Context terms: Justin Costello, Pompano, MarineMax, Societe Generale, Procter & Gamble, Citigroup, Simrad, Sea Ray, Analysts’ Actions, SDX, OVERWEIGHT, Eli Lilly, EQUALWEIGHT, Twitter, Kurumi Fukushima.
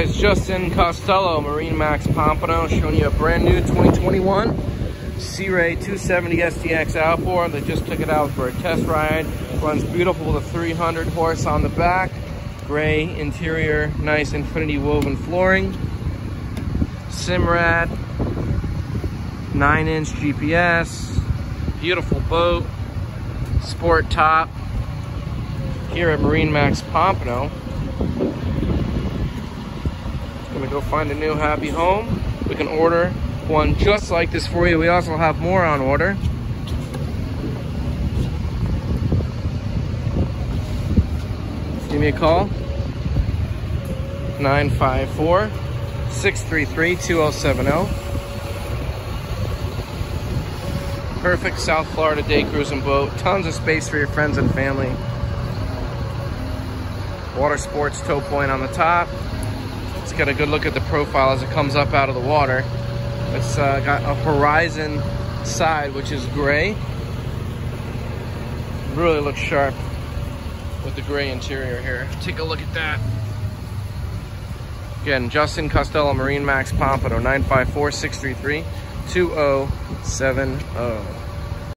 It's Justin Costello, MarineMax Pompano, showing you a brand new 2021 Sea Ray 270 SDX outboard. They just took it out for a test ride. Runs beautiful with a 300 horse on the back. Gray interior, nice infinity woven flooring. Simrad, 9-inch GPS. Beautiful boat, sport top. Here at MarineMax Pompano. Gonna go find a new happy home. We can order one just like this for you. We also have more on order. Give me a call. 954-633-2070. Perfect South Florida day cruising boat. Tons of space for your friends and family. Water sports tow point on the top. Let's get a good look at the profile as it comes up out of the water. It's got a horizon side, which is gray. Really looks sharp with the gray interior here. Take a look at that. Again, Justin Costello, MarineMax Pompano, 954-633-2070.